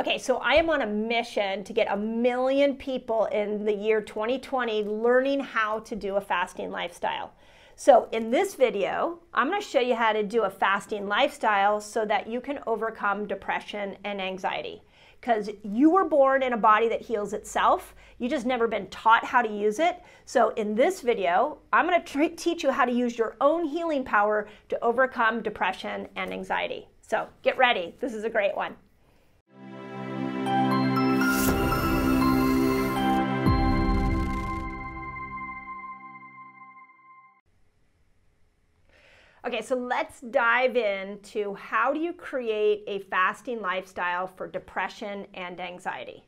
Okay, so I am on a mission to get 1 million people in the year 2020 learning how to do a fasting lifestyle. So in this video, I'm going to show you how to do a fasting lifestyle so that you can overcome depression and anxiety. Because you were born in a body that heals itself. You just never been taught how to use it. So in this video, I'm going to teach you how to use your own healing power to overcome depression and anxiety. So get ready. This is a great one. Okay, so let's dive into how do you create a fasting lifestyle for depression and anxiety.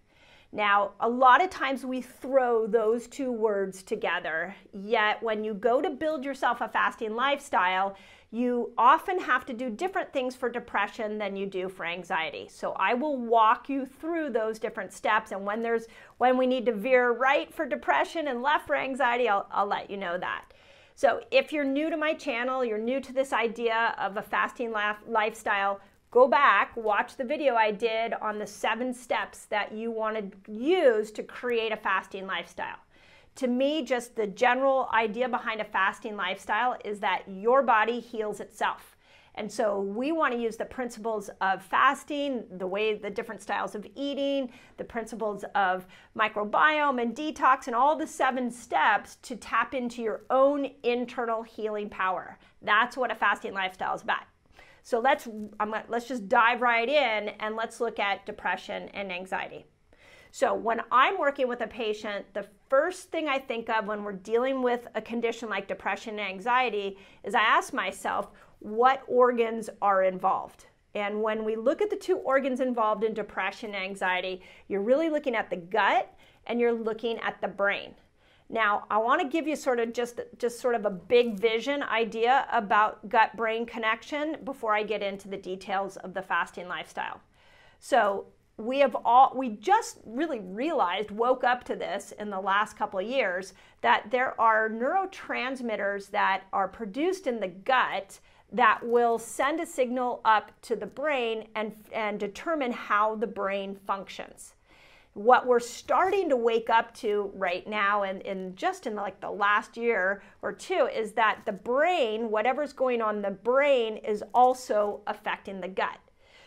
Now, a lot of times we throw those two words together, yet when you go to build yourself a fasting lifestyle, you often have to do different things for depression than you do for anxiety. So I will walk you through those different steps, and when we need to veer right for depression and left for anxiety, I'll let you know that. So if you're new to my channel, you're new to this idea of a fasting lifestyle, go back, watch the video I did on the 7 steps that you want to use to create a fasting lifestyle. To me, just the general idea behind a fasting lifestyle is that your body heals itself. And so we want to use the principles of fasting, the different styles of eating, the principles of microbiome and detox and all the 7 steps to tap into your own internal healing power. That's what a fasting lifestyle is about. So let's just dive right in and let's look at depression and anxiety. So when I'm working with a patient, the first thing I think of when we're dealing with a condition like depression and anxiety is I ask myself, what organs are involved? And when we look at the 2 organs involved in depression and anxiety, you're really looking at the gut and you're looking at the brain. Now, I want to give you sort of just sort of a big vision idea about gut-brain connection before I get into the details of the fasting lifestyle. So we just really realized, woke up to this in the last couple of years, that there are neurotransmitters that are produced in the gut that will send a signal up to the brain and determine how the brain functions. What we're starting to wake up to right now and just in like the last year or 2 is that the brain, whatever's going on in the brain, is also affecting the gut.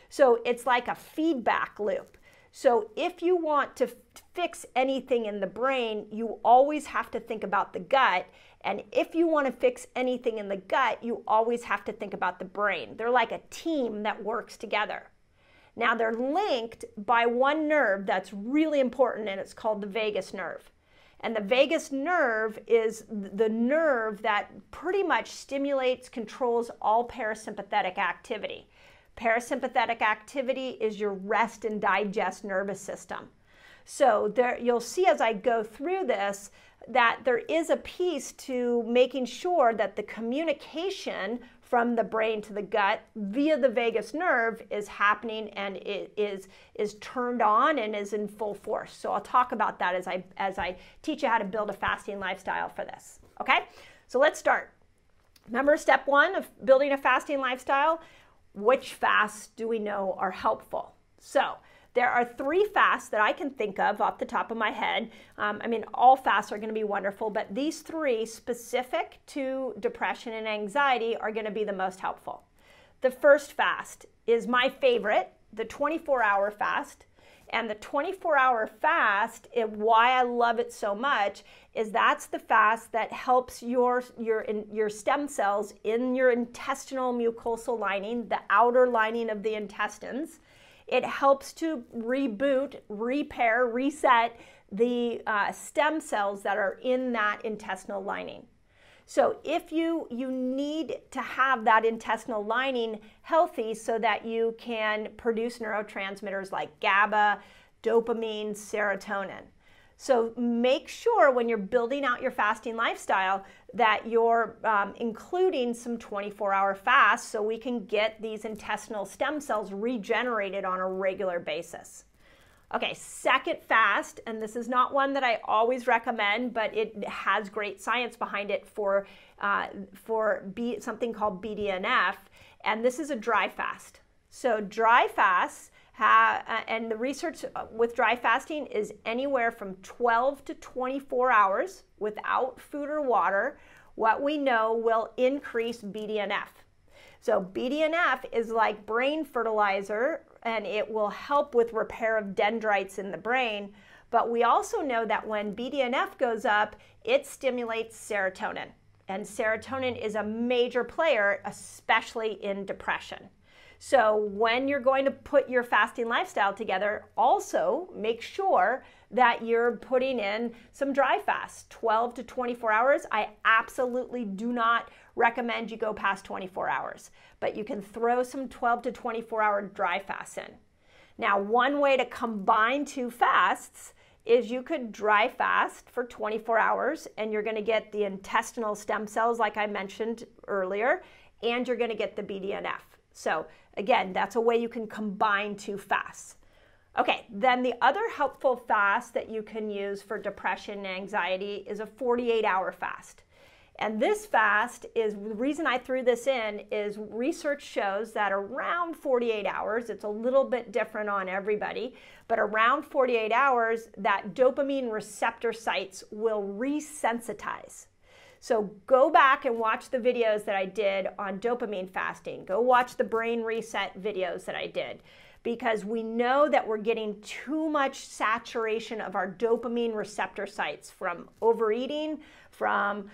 So it's like a feedback loop. So if you want to fix anything in the brain, you always have to think about the gut. And if you want to fix anything in the gut, you always have to think about the brain. They're like a team that works together. Now they're linked by 1 nerve that's really important, and it's called the vagus nerve. And the vagus nerve is the nerve that pretty much stimulates, controls all parasympathetic activity. Parasympathetic activity is your rest and digest nervous system. So there, you'll see as I go through this that there is a piece to making sure that the communication from the brain to the gut via the vagus nerve is happening and it is turned on and is in full force. So I'll talk about that as I teach you how to build a fasting lifestyle for this. Okay, so let's start. Remember step 1 of building a fasting lifestyle? Which fasts do we know are helpful? So there are 3 fasts that I can think of off the top of my head. I mean, all fasts are going to be wonderful, but these 3 specific to depression and anxiety are going to be the most helpful. The first fast is my favorite, the 24-hour fast. And the 24-hour fast, why I love it so much, is that's the fast that helps your stem cells in your intestinal mucosal lining, the outer lining of the intestines. It helps to reboot, repair, reset the stem cells that are in that intestinal lining. So if you need to have that intestinal lining healthy so that you can produce neurotransmitters like GABA, dopamine, serotonin. So make sure when you're building out your fasting lifestyle that you're including some 24-hour fasts so we can get these intestinal stem cells regenerated on a regular basis. Okay, second fast, and this is not one that I always recommend, but it has great science behind it for something called BDNF, and this is a dry fast. So dry fasts and the research with dry fasting is anywhere from 12 to 24 hours without food or water, what we know will increase BDNF. So BDNF is like brain fertilizer, and it will help with repair of dendrites in the brain. But we also know that when BDNF goes up, it stimulates serotonin. And serotonin is a major player, especially in depression. So when you're going to put your fasting lifestyle together, also make sure that you're putting in some dry fast, 12 to 24 hours. I absolutely do not recommend you go past 24 hours, but you can throw some 12 to 24 hour dry fasts in. Now, one way to combine two fasts is you could dry fast for 24 hours and you're going to get the intestinal stem cells like I mentioned earlier, and you're going to get the BDNF. So again, that's a way you can combine two fasts. Okay, then the other helpful fast that you can use for depression and anxiety is a 48-hour fast. And this fast is, the reason I threw this in is research shows that around 48 hours, it's a little bit different on everybody, but around 48 hours, that dopamine receptor sites will resensitize. So go back and watch the videos that I did on dopamine fasting. Go watch the brain reset videos that I did, because we know that we're getting too much saturation of our dopamine receptor sites from overeating, from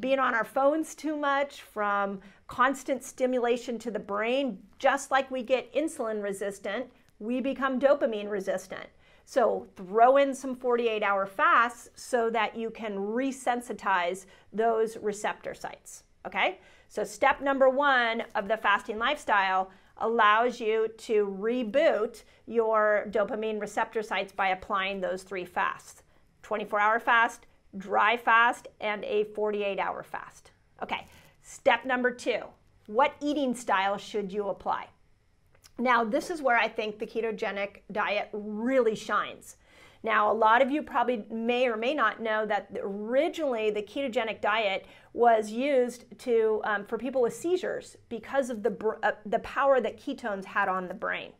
being on our phones too much, from constant stimulation to the brain. Just like we get insulin resistant, we become dopamine resistant. So throw in some 48-hour fasts so that you can resensitize those receptor sites, okay? So step number one of the fasting lifestyle allows you to reboot your dopamine receptor sites by applying those three fasts: 24-hour fast, dry fast, and a 48-hour fast. Okay, step number two, what eating style should you apply? Now, this is where I think the ketogenic diet really shines. Now, a lot of you probably may or may not know that originally the ketogenic diet was used to, for people with seizures because of the power that ketones had on the brain.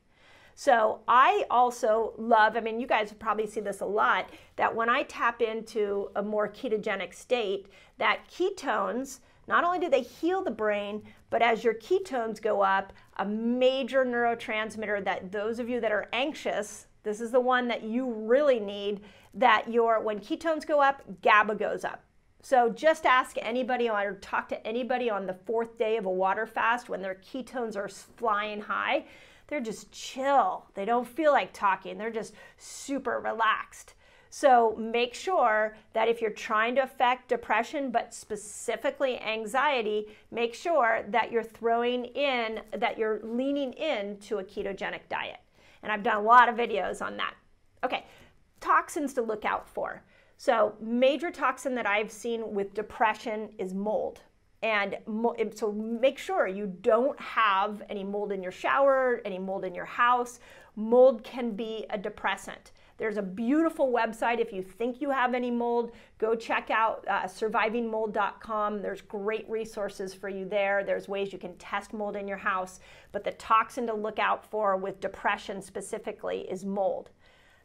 So I also love, I mean, you guys probably see this a lot, that when I tap into a more ketogenic state, that ketones, not only do they heal the brain, but as your ketones go up, a major neurotransmitter that those of you that are anxious, this is the one that you really need, that your, when ketones go up, GABA goes up. So just ask anybody or talk to anybody on the fourth day of a water fast when their ketones are flying high, they're just chill. They don't feel like talking. They're just super relaxed. So make sure that if you're trying to affect depression, but specifically anxiety, make sure that you're throwing in, that you're leaning into a ketogenic diet. And I've done a lot of videos on that. Okay, toxins to look out for. So major toxin that I've seen with depression is mold. And so make sure you don't have any mold in your shower, any mold in your house. Mold can be a depressant. There's a beautiful website. If you think you have any mold, go check out survivingmold.com. There's great resources for you there. There's ways you can test mold in your house. But the toxin to look out for with depression specifically is mold.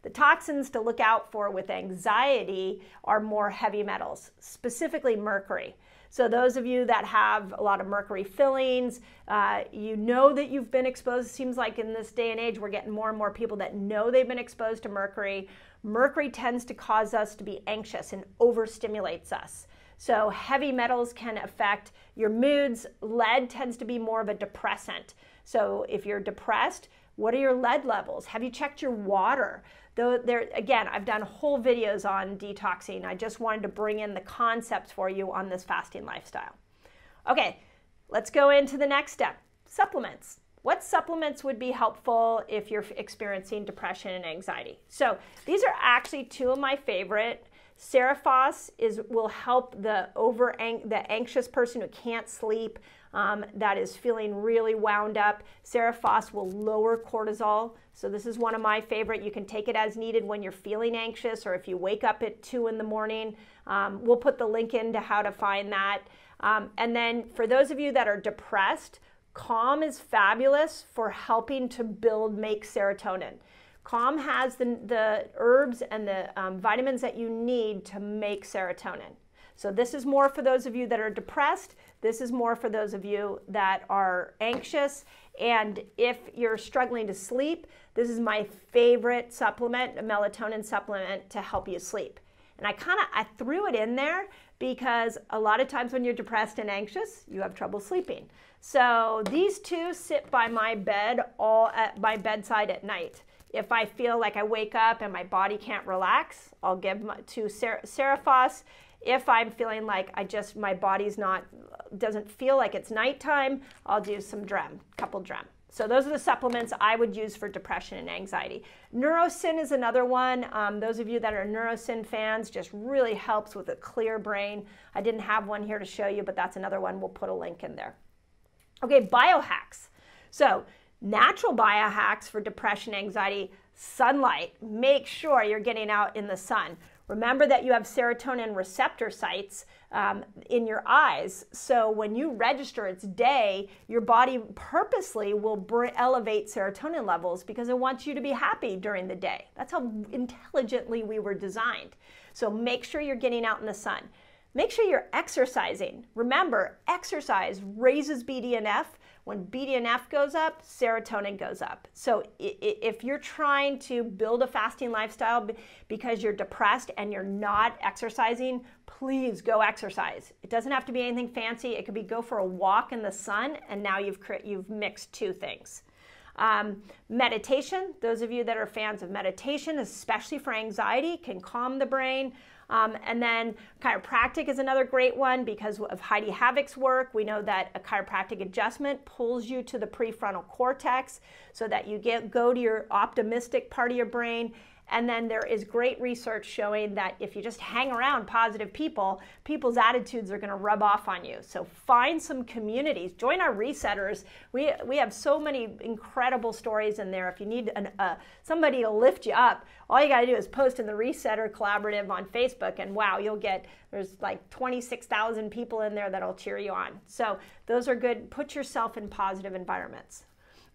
The toxins to look out for with anxiety are more heavy metals, specifically mercury. So those of you that have a lot of mercury fillings, you know that you've been exposed. It seems like in this day and age, we're getting more and more people that know they've been exposed to mercury. Mercury tends to cause us to be anxious and overstimulates us. So heavy metals can affect your moods. Lead tends to be more of a depressant. So if you're depressed, what are your lead levels? Have you checked your water? Though there, again, I've done whole videos on detoxing. I just wanted to bring in the concepts for you on this fasting lifestyle. Okay, let's go into the next step, supplements. What supplements would be helpful if you're experiencing depression and anxiety? So these are actually two of my favorite. Seriphos will help the anxious person who can't sleep, that is feeling really wound up. Seriphos will lower cortisol. So this is one of my favorite. You can take it as needed when you're feeling anxious or if you wake up at 2 in the morning. We'll put the link in to how to find that. And then for those of you that are depressed, Calm is fabulous for helping to make serotonin. Calm has the herbs and the vitamins that you need to make serotonin. So this is more for those of you that are depressed. This is more for those of you that are anxious. And if you're struggling to sleep, this is my favorite supplement, a melatonin supplement to help you sleep. And I threw it in there because a lot of times when you're depressed and anxious, you have trouble sleeping. So these two sit by my bed, all at my bedside at night. If I feel like I wake up and my body can't relax, I'll give to Seriphos. If I'm feeling like my body's doesn't feel like it's nighttime, I'll do some DREM, couple DREM. So those are the supplements I would use for depression and anxiety. Neurosyn is another one. Those of you that are Neurosyn fans, just really helps with a clear brain. I didn't have one here to show you, but that's another one. We'll put a link in there. Okay, biohacks. So natural biohacks for depression, anxiety, sunlight. Make sure you're getting out in the sun. Remember that you have serotonin receptor sites in your eyes. So when you register it's day, your body purposely will elevate serotonin levels because it wants you to be happy during the day. That's how intelligently we were designed. So make sure you're getting out in the sun. Make sure you're exercising. Remember, exercise raises BDNF. When BDNF goes up, serotonin goes up. So if you're trying to build a fasting lifestyle because you're depressed and you're not exercising, please go exercise. It doesn't have to be anything fancy. It could be go for a walk in the sun, and now you've mixed two things. Meditation, those of you that are fans of meditation, especially for anxiety, can calm the brain. And then chiropractic is another great one because of Heidi Havoc's work. We know that a chiropractic adjustment pulls you to the prefrontal cortex so that you go to your optimistic part of your brain. And then there is great research showing that if you just hang around positive people, people's attitudes are going to rub off on you. So find some communities. Join our resetters. We have so many incredible stories in there. If you need somebody to lift you up, all you got to do is post in the Resetter Collaborative on Facebook, and wow, you'll get, there's like 26,000 people in there that'll cheer you on. So those are good. Put yourself in positive environments.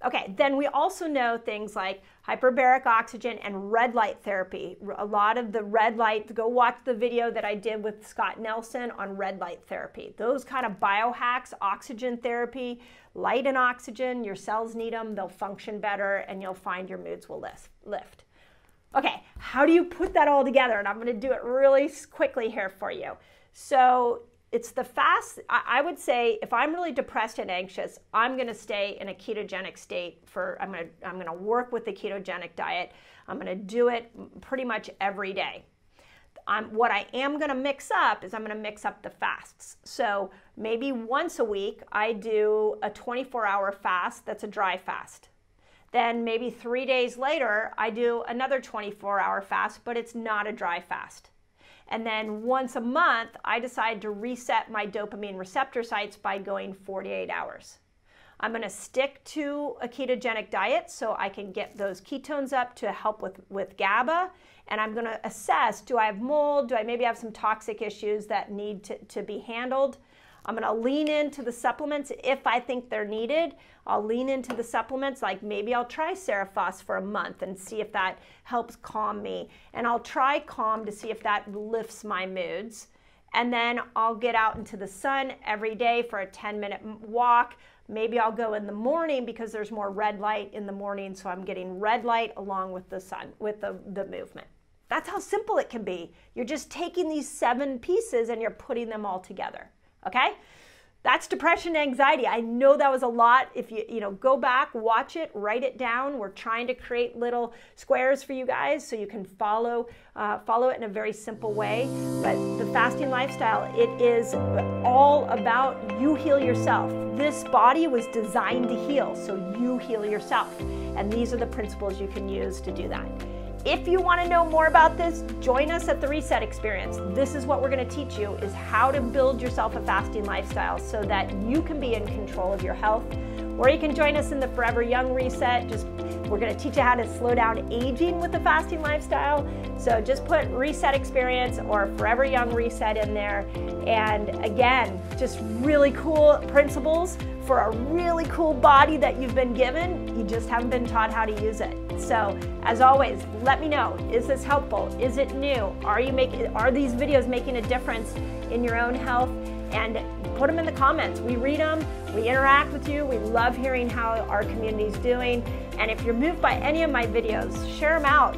Okay, then we also know things like hyperbaric oxygen and red light therapy. A lot of the red light, go watch the video that I did with Scott Nelson on red light therapy. Those kind of biohacks, oxygen therapy, light and oxygen, your cells need them, they'll function better, and you'll find your moods will lift. Okay, how do you put that all together? And I'm going to do it really quickly here for you. So it's the fast, I would say if I'm really depressed and anxious, I'm going to stay in a ketogenic state I'm going to work with the ketogenic diet. I'm going to do it pretty much every day. What I am going to mix up is I'm going to mix up the fasts. So maybe once a week, I do a 24-hour fast that's a dry fast. Then maybe 3 days later, I do another 24-hour fast, but it's not a dry fast. And then once a month, I decide to reset my dopamine receptor sites by going 48 hours. I'm going to stick to a ketogenic diet so I can get those ketones up to help with GABA. And I'm going to assess, do I have mold? Do I maybe have some toxic issues that need to be handled? I'm going to lean into the supplements if I think they're needed. I'll lean into the supplements, like maybe I'll try Seriphos for a month and see if that helps calm me. And I'll try Calm to see if that lifts my moods. And then I'll get out into the sun every day for a 10-minute walk. Maybe I'll go in the morning because there's more red light in the morning, so I'm getting red light along with the sun, with the movement. That's how simple it can be. You're just taking these 7 pieces and you're putting them all together. Okay, that's depression and anxiety. I know that was a lot. If you go back, watch it, write it down. We're trying to create little squares for you guys so you can follow it in a very simple way. But the fasting lifestyle, it is all about you heal yourself. This body was designed to heal, so you heal yourself. And these are the principles you can use to do that. If you want to know more about this, join us at the Reset Experience. This is what we're going to teach you, is how to build yourself a fasting lifestyle so that you can be in control of your health. Or you can join us in the Forever Young Reset. Just We're going to teach you how to slow down aging with the fasting lifestyle. So just put reset experience or Forever Young Reset in there. And again, just really cool principles for a really cool body that you've been given. You just haven't been taught how to use it. So as always, let me know, is this helpful? Is it new? Are these videos making a difference in your own health? And put them in the comments. We read them, we interact with you, we love hearing how our community's doing. And if you're moved by any of my videos, share them out.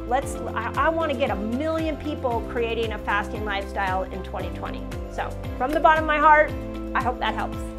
I wanna get 1 million people creating a fasting lifestyle in 2020. So from the bottom of my heart, I hope that helps.